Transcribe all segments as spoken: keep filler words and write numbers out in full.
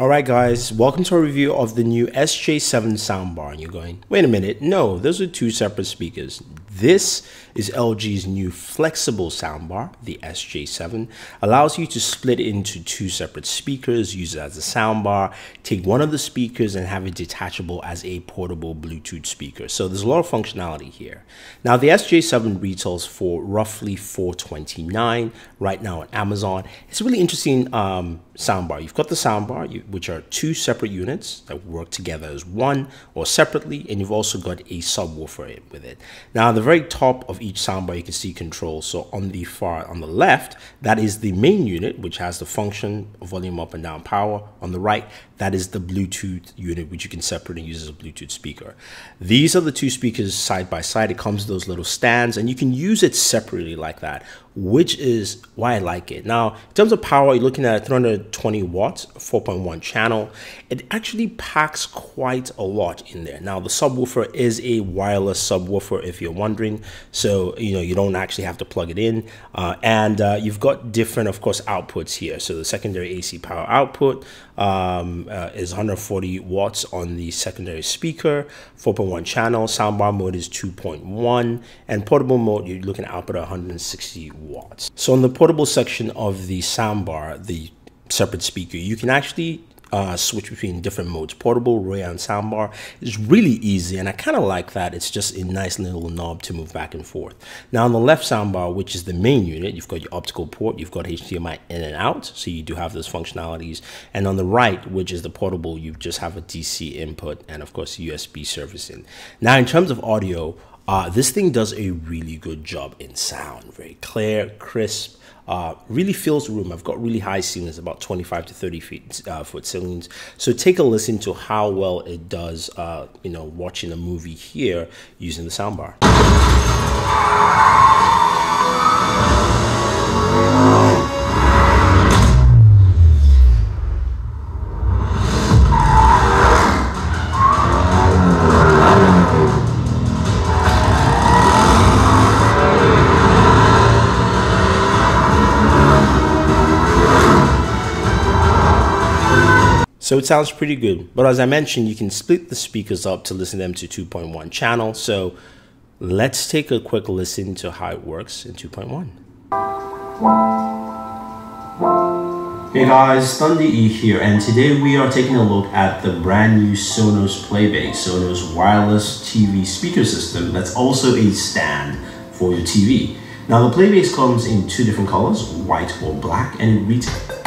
Alright guys, welcome to a review of the new S J seven soundbar, and you're going, wait a minute, no, those are two separate speakers. This is L G's new flexible soundbar, the S J seven. Allows you to split into two separate speakers, use it as a soundbar, take one of the speakers and have it detachable as a portable Bluetooth speaker. So there's a lot of functionality here. Now the S J seven retails for roughly four hundred twenty-nine dollars right now on Amazon. It's a really interesting um, soundbar. You've got the soundbar, you, which are two separate units that work together as one or separately, and you've also got a subwoofer with it. Now the very top of each soundbar you can see controls. So on the far on the left, that is the main unit, which has the function, volume up and down, power. On the right, that is the Bluetooth unit, which you can separate and use as a Bluetooth speaker. These are the two speakers side by side. It comes with those little stands and you can use it separately like that, which is why I like it. Now in terms of power, you're looking at three hundred twenty watts, four point one channel. It actually packs quite a lot in there. Now the subwoofer is a wireless subwoofer, if you're wondering. So, you know, you don't actually have to plug it in. Uh, and uh, you've got different, of course, outputs here. So the secondary A C power output um, uh, is one hundred forty watts on the secondary speaker, four point one channel. Soundbar mode is two point one. And portable mode, you're looking at output at one hundred sixty watts. So in the portable section of the soundbar, the separate speaker, you can actually Uh, switch between different modes. Portable, Roy and soundbar is really easy, and I kind of like that. It's just a nice little knob to move back and forth. Now on the left soundbar, which is the main unit, you've got your optical port, you've got H D M I in and out, so you do have those functionalities. And on the right, which is the portable, you just have a D C input and of course U S B servicing. Now in terms of audio, Uh, this thing does a really good job in sound. Very clear, crisp, uh, really fills the room. I've got really high ceilings, about twenty-five to thirty feet uh, foot ceilings. So take a listen to how well it does, uh, you know, watching a movie here using the soundbar. So it sounds pretty good, but as I mentioned, you can split the speakers up to listen to them to two point one channel. So let's take a quick listen to how it works in two point one. Hey guys, Thunder E here, and today we are taking a look at the brand new Sonos Playbase, Sonos wireless T V speaker system that's also a stand for your T V. Now the Playbase comes in two different colors, white or black, and it retails .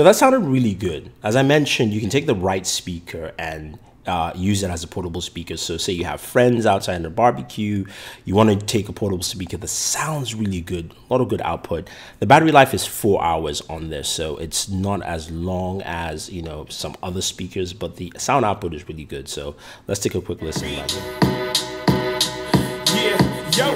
So that sounded really good. As I mentioned, you can take the right speaker and uh, use it as a portable speaker. So say you have friends outside in a barbecue, you want to take a portable speaker that sounds really good, a lot of good output. The battery life is four hours on this, so it's not as long as, you know, some other speakers, but the sound output is really good. So let's take a quick listen. Right yeah, yo,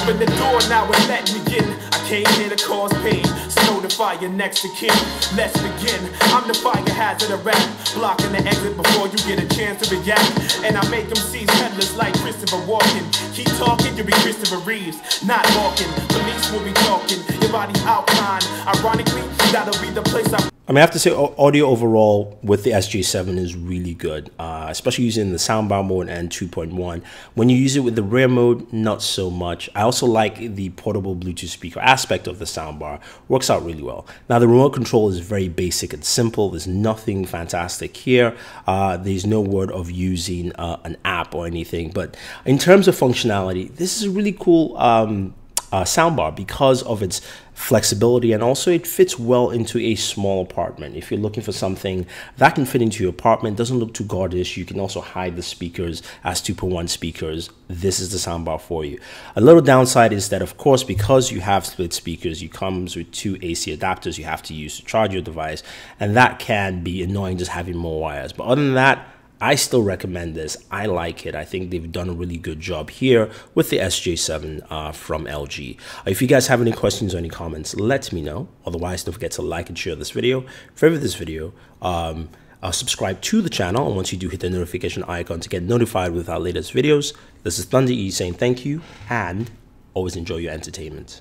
open the door now and let me in. Came here to cause pain, so notify your next to kin. Let's begin. I'm the fire hazard of rap, blocking the exit before you get a chance to react. And I make them seize headless like Christopher Walken. Keep talking, you'll be Christopher Reeves, not walking. Police will be talking, your body's outline. Ironically, that'll be the place I... I mean, I have to say audio overall with the S J seven is really good, uh, especially using the soundbar mode and two point one. When you use it with the rear mode, not so much. I also like the portable Bluetooth speaker aspect of the soundbar. Works out really well. Now, the remote control is very basic and simple. There's nothing fantastic here. Uh, there's no word of using uh, an app or anything. But in terms of functionality, this is a really cool um, uh, soundbar because of its flexibility, and also it fits well into a small apartment. If you're looking for something that can fit into your apartment, doesn't look too gaudish, you can also hide the speakers as two point one speakers. This is the soundbar for you. A little downside is that, of course, because you have split speakers, you comes with two A C adapters you have to use to charge your device, and that can be annoying just having more wires. But other than that, I still recommend this. I like it. I think they've done a really good job here with the S J seven uh, from L G. If you guys have any questions or any comments, let me know. Otherwise, don't forget to like and share this video, favorite this video, um, uh, subscribe to the channel, and once you do, hit the notification icon to get notified with our latest videos. This is Thunder E saying thank you, and always enjoy your entertainment.